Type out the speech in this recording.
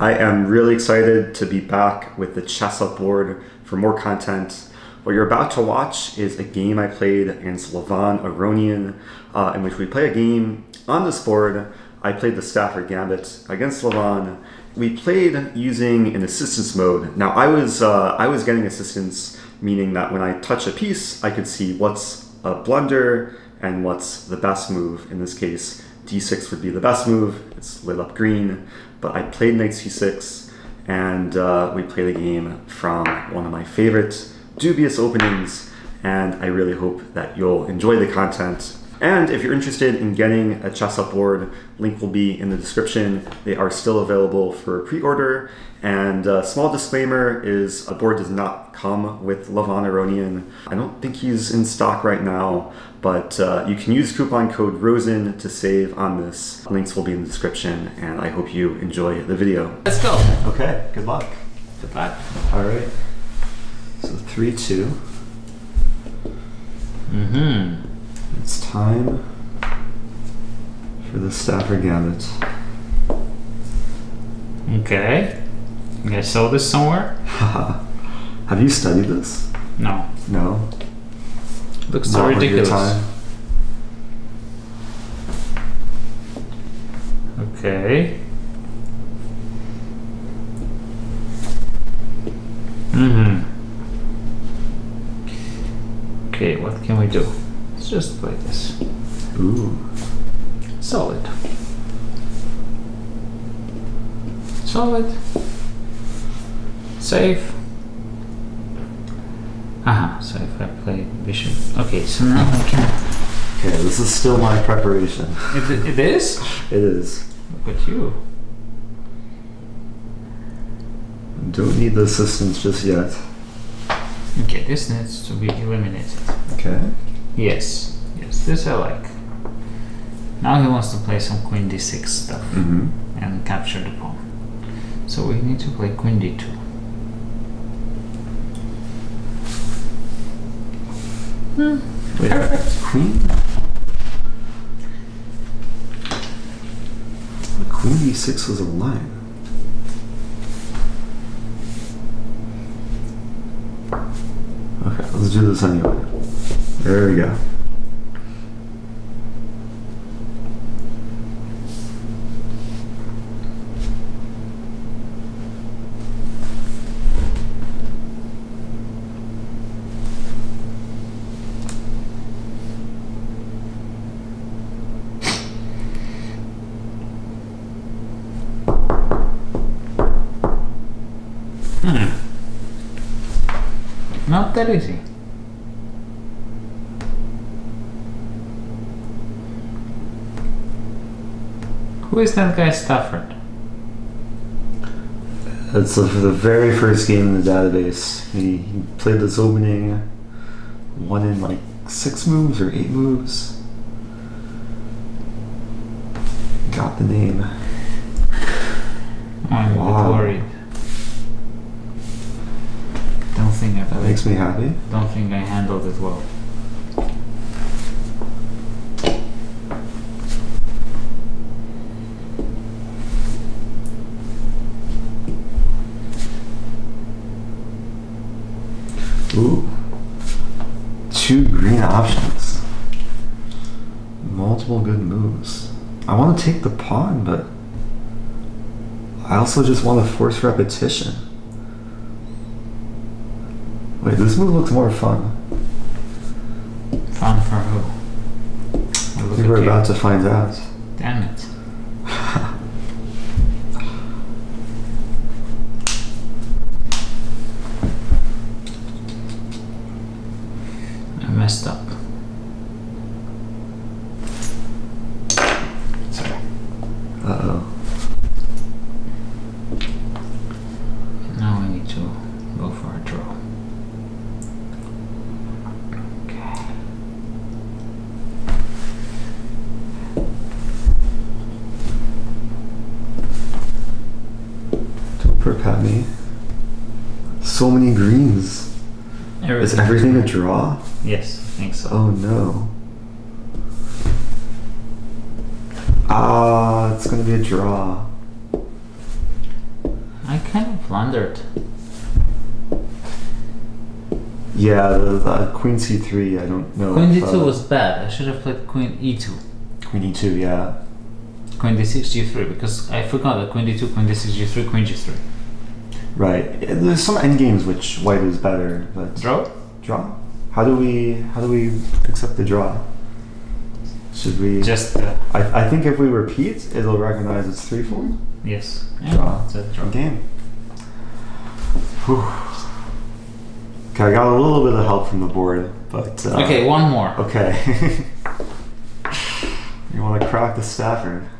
I am really excited to be back with the ChessUp board for more content. What you're about to watch is a game I played against Levon Aronian, in which we play a game on this board. I played the Stafford Gambit against Levon. We played using an assistance mode. Now I was getting assistance, meaning that when I touch a piece, I could see what's a blunder and what's the best move. In this case, d6 would be the best move. It's lit up green, but I played knight c6, and we played a game from one of my favorite dubious openings, and I really hope that you'll enjoy the content. And if you're interested in getting a ChessUp board, link will be in the description. They are still available for pre-order, and a small disclaimer is a board does not come with Levon Aronian. I don't think he's in stock right now, but you can use coupon code ROSEN to save on this. Links will be in the description, and I hope you enjoy the video. Let's go. Okay, good luck. Good luck. All right, so 3-2. Mm-hmm. It's time for the Stafford Gambit. Okay. I saw this somewhere. Have you studied this? No. No? Looks so ridiculous. Okay. Mm-hmm. Okay, what can we do? Let's just play this. Ooh. Solid. Solid. Safe. Aha, so if I play bishop. Okay, so now I can. Okay, this is still my preparation. It is? It is. Look at you. Don't need the assistance just yet. Okay, this needs to be eliminated. Okay. Yes, yes, this I like. Now he wants to play some queen d6 stuff, mm-hmm, and capture the pawn. So we need to play queen d2. Hmm. Wait, perfect. Queen? The queen d6 was a line. Okay, let's do this anyway. There we go. Hmm. Not that easy. Who is that guy Stafford? That's the very first game in the database. He played this opening, won in like 6 moves or 8 moves. Got the name. I'm a bit worried. Don't think I. That makes me happy. Don't think I handled it well. Ooh, 2 green options. Multiple good moves. I want to take the pawn, but I also just want to force repetition. Wait, this move looks more fun. Fun for who? I think we're about to find out. Damn it. Messed up. Sorry. Uh-oh. Now we need to go for a draw. Okay. Don't prepare me. So many greens. Is everything a draw? Yes, I think so. Oh no. Ah, it's gonna be a draw. I kind of blundered. Yeah, the queen c3, I don't know. Queen d2 was bad. I should have played queen e2. Queen e2, yeah. Queen d6, g3, because I forgot that queen d2, queen d6, g3, queen g3. Right. There's some endgames which white is better, but... Draw? Draw. How do we accept the draw? Should we... Just... I think if we repeat, it'll recognize it's 3-4. Yes. Draw. It's a draw. Game. Whew. Okay, I got a little bit of help from the board, but... okay, one more. Okay. You want to crack the Stafford.